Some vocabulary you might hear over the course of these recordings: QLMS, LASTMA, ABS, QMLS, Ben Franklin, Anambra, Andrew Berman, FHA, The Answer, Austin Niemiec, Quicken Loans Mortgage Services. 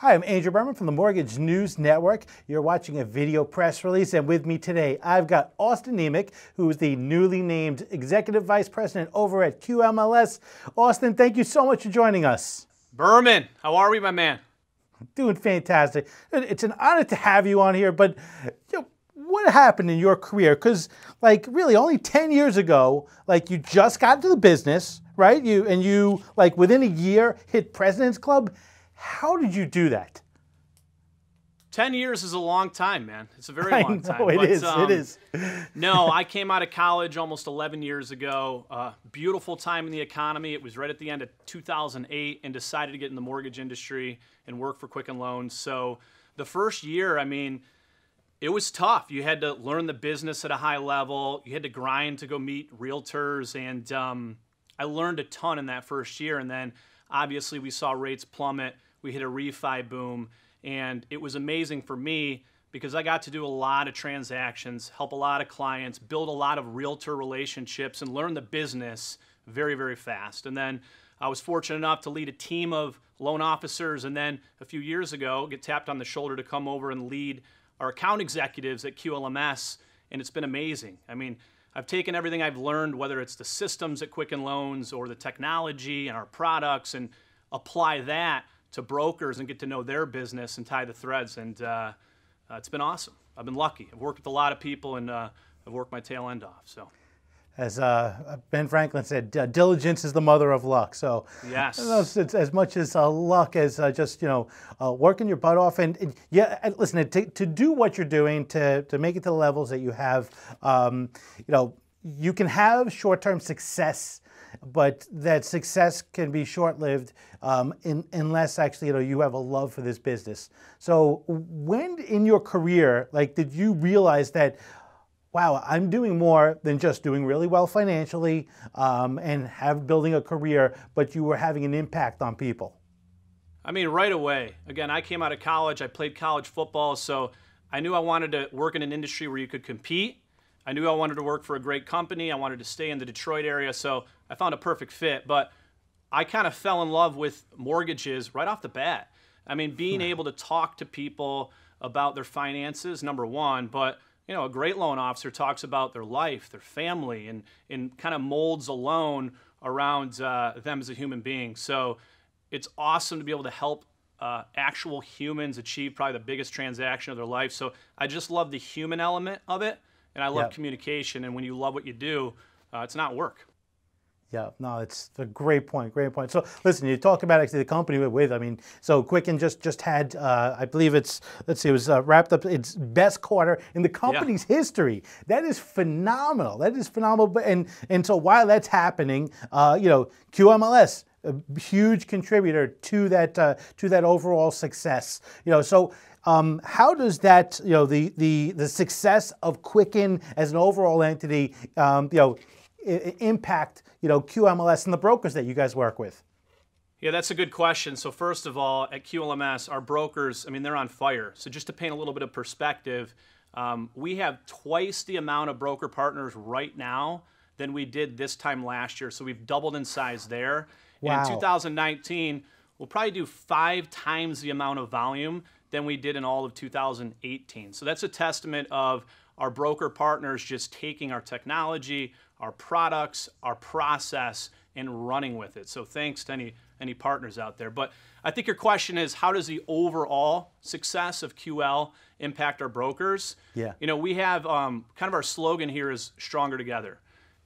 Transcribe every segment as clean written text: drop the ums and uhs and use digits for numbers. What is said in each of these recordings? Hi, I'm Andrew Berman from the Mortgage News Network. You're watching a video press release, and with me today, I've got Austin Niemiec, who is the newly named Executive Vice President over at QMLS. Austin, thank you so much for joining us. Berman, how are we, my man? Doing fantastic. It's an honor to have you on here, but you know, what happened in your career? Because, like, really, only 10 years ago, like, you just got into the business, right? You, like, within a year, hit President's Club. How did you do that? 10 years is a long time, man. It's a very long time. It is. No, I came out of college almost 11 years ago. Beautiful time in the economy. It was right at the end of 2008 and decided to get in the mortgage industry and work for Quicken Loans. So the first year, I mean, it was tough. You had to learn the business at a high level. You had to grind to go meet realtors. And I learned a ton in that first year. And then obviously we saw rates plummet. We hit a refi boom, and it was amazing for me because I got to do a lot of transactions, help a lot of clients, build a lot of realtor relationships, and learn the business very, very fast. And then I was fortunate enough to lead a team of loan officers, and then a few years ago, get tapped on the shoulder to come over and lead our account executives at QLMS, and it's been amazing. I mean, I've taken everything I've learned, whether it's the systems at Quicken Loans or the technology and our products, and apply that to brokers and get to know their business and tie the threads. And it's been awesome. I've been lucky. I've worked with a lot of people, and I've worked my tail end off. So, as Ben Franklin said, diligence is the mother of luck. So yes, it's as much as luck as just, you know, working your butt off. And yeah, listen, to do what you're doing, to make it to the levels that you have, you know, you can have short-term success, but that success can be short-lived unless actually, you know, you have a love for this business. So when in your career, like, did you realize that, wow, I'm doing more than just doing really well financially and building a career, but you were having an impact on people? I mean, right away. Again, I came out of college. I played college football, so I knew I wanted to work in an industry where you could compete. I knew I wanted to work for a great company. I wanted to stay in the Detroit area, so I found a perfect fit. But I kind of fell in love with mortgages right off the bat. I mean, being able to talk to people about their finances, number one, but, you know, a great loan officer talks about their life, their family, and kind of molds a loan around them as a human being. So it's awesome to be able to help actual humans achieve probably the biggest transaction of their life. So I just love the human element of it. And I love communication, and when you love what you do, it's not work. Yeah, no, it's a great point, great point. So listen, you talk about actually the company we're with, I mean, so Quicken just had, I believe it's, let's see, it was wrapped up its best quarter in the company's history. That is phenomenal. That is phenomenal. And so while that's happening, you know, QMLS, a huge contributor to that overall success. You know, so how does that, you know, the success of Quicken as an overall entity, you know, impact, you know, QMLS and the brokers that you guys work with? Yeah, that's a good question. So first of all, at QLMS, our brokers, I mean, they're on fire. So just to paint a little bit of perspective, we have twice the amount of broker partners right now than we did this time last year. So we've doubled in size there. Wow. And in 2019, we'll probably do 5 times the amount of volume than we did in all of 2018. So that's a testament of our broker partners just taking our technology, our products, our process, and running with it. So thanks to any partners out there. But I think your question is, how does the overall success of QL impact our brokers? Yeah. You know, we have kind of our slogan here is stronger together.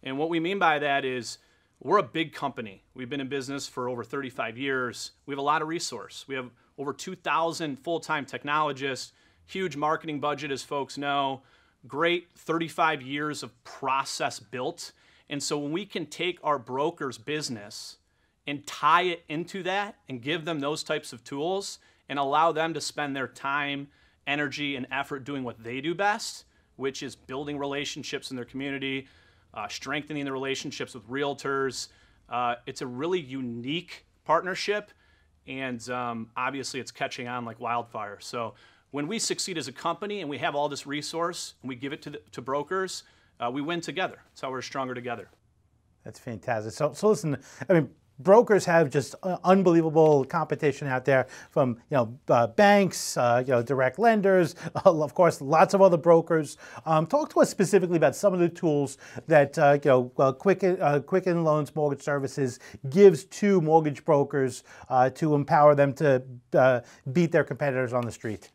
And what we mean by that is, we're a big company. We've been in business for over 35 years. We have a lot of resource. We have over 2,000 full-time technologists, huge marketing budget, as folks know, great 35 years of process built. And so when we can take our broker's business and tie it into that and give them those types of tools and allow them to spend their time, energy, and effort doing what they do best, which is building relationships in their community, strengthening the relationships with realtors. It's a really unique partnership, and obviously it's catching on like wildfire. So when we succeed as a company and we have all this resource and we give it to brokers, we win together. That's how we're stronger together. That's fantastic. So listen, I mean, brokers have just unbelievable competition out there from banks, direct lenders, of course, lots of other brokers. Talk to us specifically about some of the tools that Quicken Loans Mortgage Services gives to mortgage brokers to empower them to beat their competitors on the street.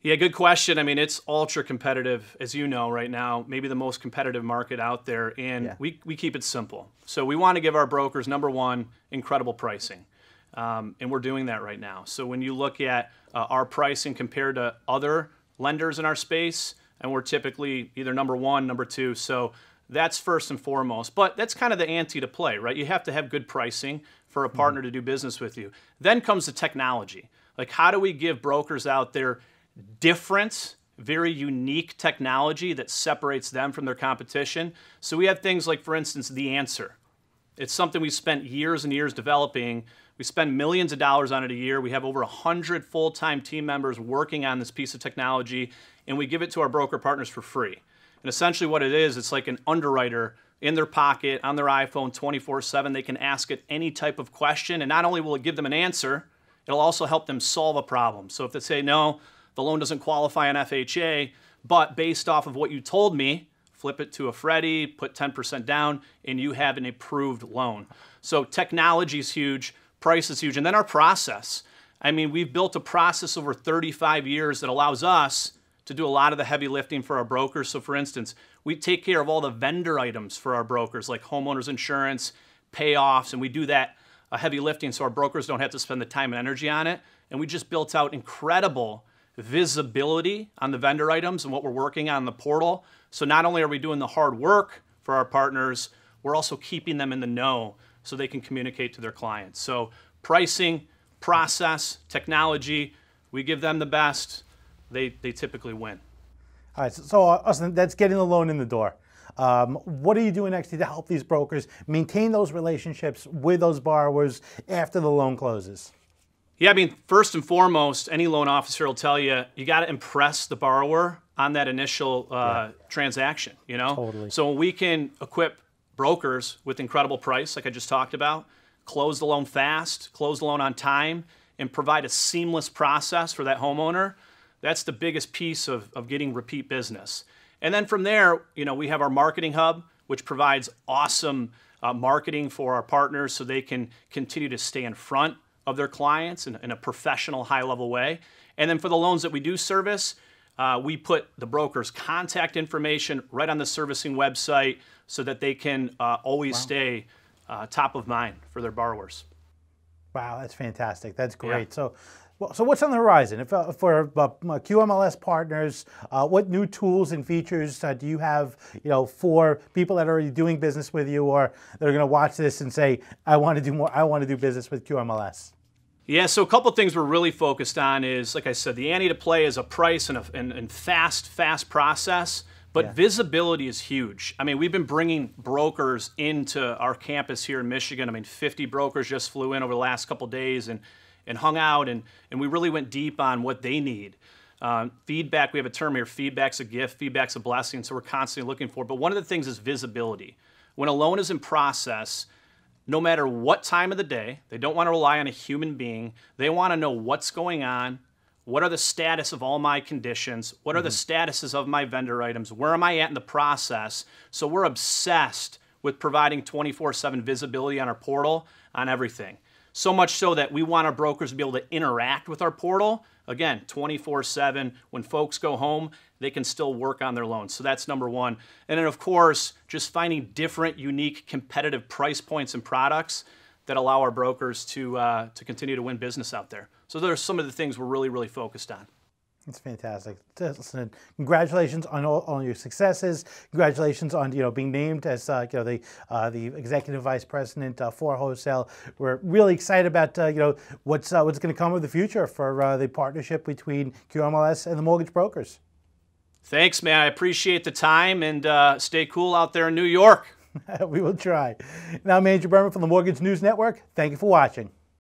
Yeah, good question. I mean, it's ultra competitive, as you know, right now, maybe the most competitive market out there. And yeah, we keep it simple. So we want to give our brokers, number one, incredible pricing. And we're doing that right now. So when you look at our pricing compared to other lenders in our space, and we're typically either number one, number two. So that's first and foremost. But that's kind of the ante to play, right? You have to have good pricing for a partner to do business with you. Then comes the technology. Like, how do we give brokers out there different, very unique technology that separates them from their competition? So we have things like, for instance, The Answer. It's something we spent years and years developing. We spend millions of dollars on it a year. We have over 100 full-time team members working on this piece of technology, and we give it to our broker partners for free. And essentially what it is, it's like an underwriter in their pocket, on their iPhone, 24/7. They can ask it any type of question, and not only will it give them an answer, it'll also help them solve a problem. So if they say, no, the loan doesn't qualify on FHA, but based off of what you told me, flip it to a Freddie, put 10% down, and you have an approved loan. So technology is huge, price is huge, and then our process. I mean, we've built a process over 35 years that allows us to do a lot of the heavy lifting for our brokers. So for instance, we take care of all the vendor items for our brokers, like homeowners insurance, payoffs, and we do that heavy lifting so our brokers don't have to spend the time and energy on it. And we just built out incredible visibility on the vendor items and what we're working on the portal. So not only are we doing the hard work for our partners, we're also keeping them in the know so they can communicate to their clients. So pricing, process, technology, we give them the best, they typically win. All right, so Austin, that's getting the loan in the door. What are you doing next to help these brokers maintain those relationships with those borrowers after the loan closes? Yeah, I mean, first and foremost, any loan officer will tell you, you got to impress the borrower on that initial transaction, you know? Totally. So we can equip brokers with incredible price, like I just talked about, close the loan fast, close the loan on time, and provide a seamless process for that homeowner. That's the biggest piece of getting repeat business. And then from there, you know, we have our marketing hub, which provides awesome marketing for our partners so they can continue to stay in front of their clients in a professional, high-level way. And then for the loans that we do service, we put the broker's contact information right on the servicing website so that they can always stay top of mind for their borrowers. Wow, that's fantastic. That's great. Yeah. So what's on the horizon? If, for QMLS partners, what new tools and features do you have, for people that are already doing business with you or that are going to watch this and say, I want to do more, I want to do business with QMLS? Yeah, so a couple things we're really focused on is, like I said, the ante to play is a price and fast process, but visibility is huge. I mean, we've been bringing brokers into our campus here in Michigan. I mean, 50 brokers just flew in over the last couple of days and hung out, and we really went deep on what they need. Feedback, we have a term here, feedback's a gift, feedback's a blessing, so we're constantly looking for it. But one of the things is visibility. When a loan is in process, no matter what time of the day, they don't want to rely on a human being, they want to know what's going on, what are the status of all my conditions, what are the statuses of my vendor items, where am I at in the process? So we're obsessed with providing 24/7 visibility on our portal, on everything. So much so that we want our brokers to be able to interact with our portal. Again, 24/7, when folks go home, they can still work on their loans. So that's number one. And then of course, just finding different, unique, competitive price points and products that allow our brokers to continue to win business out there. So those are some of the things we're really, really focused on. It's fantastic. Listen, congratulations on all your successes. Congratulations on being named as the executive vice president for wholesale. We're really excited about what's going to come of the future for the partnership between QMLS and the mortgage brokers. Thanks, man. I appreciate the time, and stay cool out there in New York. We will try. Now, I'm Andrew Berman from the Mortgage News Network. Thank you for watching.